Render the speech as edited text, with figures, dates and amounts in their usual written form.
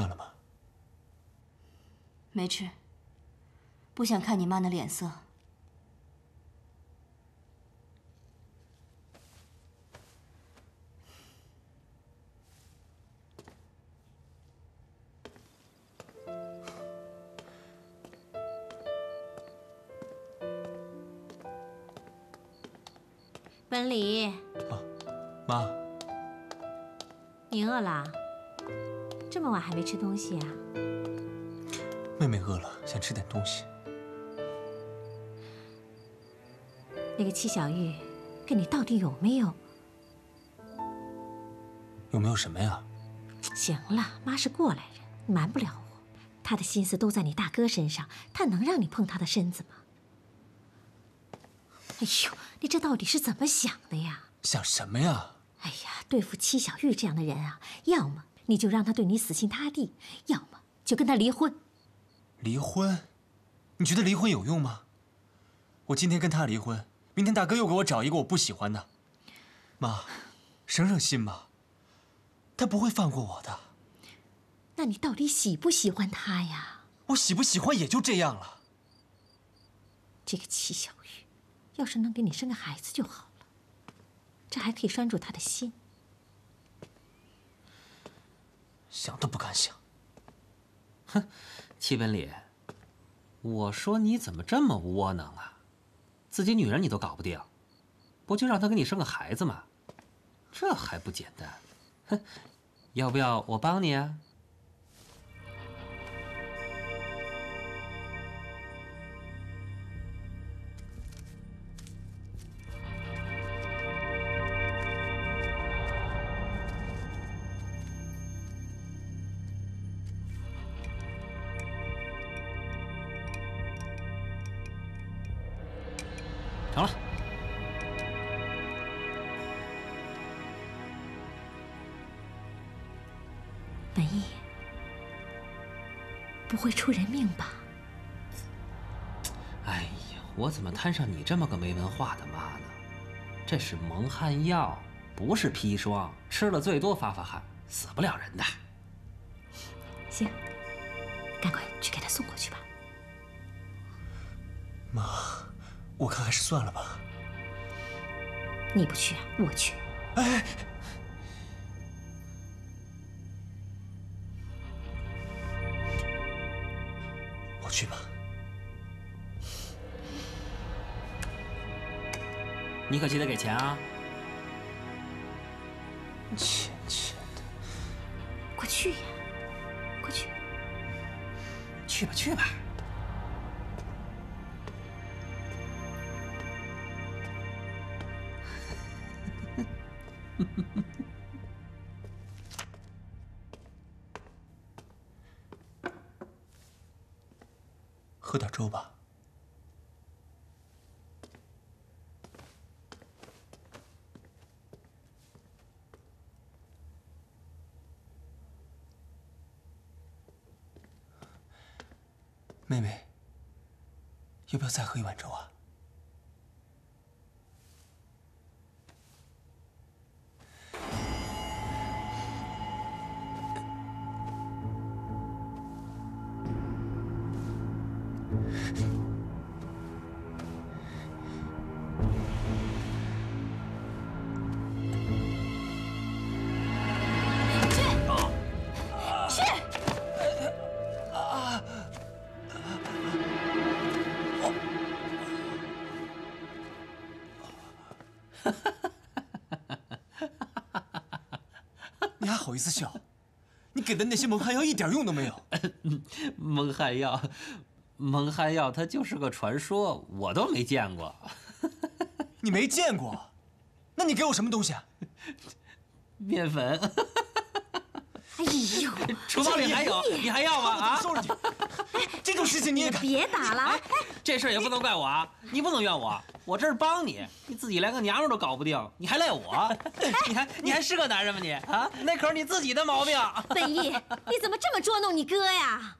饭了吗？没吃，不想看你妈那脸色。文礼。啊，妈。你饿了？这么晚还没吃东西啊？ 妹妹饿了，想吃点东西。那个戚小玉跟你到底有没有？有没有什么呀？行了，妈是过来人，瞒不了我。她的心思都在你大哥身上，她能让你碰她的身子吗？哎呦，你这到底是怎么想的呀？想什么呀？哎呀，对付戚小玉这样的人啊，要么你就让她对你死心塌地，要么就跟她离婚。 离婚？你觉得离婚有用吗？我今天跟他离婚，明天大哥又给我找一个我不喜欢的。妈，省省心吧，他不会放过我的。那你到底喜不喜欢他呀？我喜不喜欢也就这样了。这个戚小玉，要是能给你生个孩子就好了，这还可以拴住他的心。想都不敢想。哼。 戚本礼，我说你怎么这么窝囊啊？自己女人你都搞不定，不就让她给你生个孩子吗？这还不简单？哼，要不要我帮你啊？好了，文艺，不会出人命吧？哎呀，我怎么摊上你这么个没文化的妈呢？这是蒙汗药，不是砒霜，吃了最多发发汗，死不了人的。行，赶快去给他送过去吧。妈。 我看还是算了吧。你不去，我去。哎，我去吧。你可记得给钱啊！钱的，快去呀，快去。去吧，去吧。 喝点粥吧。妹妹，要不要再喝一碗粥啊？ 好意思笑？你给的那些蒙汗药一点用都没有。蒙汗药它就是个传说，我都没见过。你没见过？那你给我什么东西啊？面粉。哎呦，厨房里还有，你还要吗？啊！收拾你！这种事情你也敢？别打了！哎，这事儿也不能怪我啊，你不能怨我。 我这是帮你，你自己连个娘们都搞不定，你还赖我？你还是个男人吗你啊？那可是你自己的毛病。本意，你怎么这么捉弄你哥呀？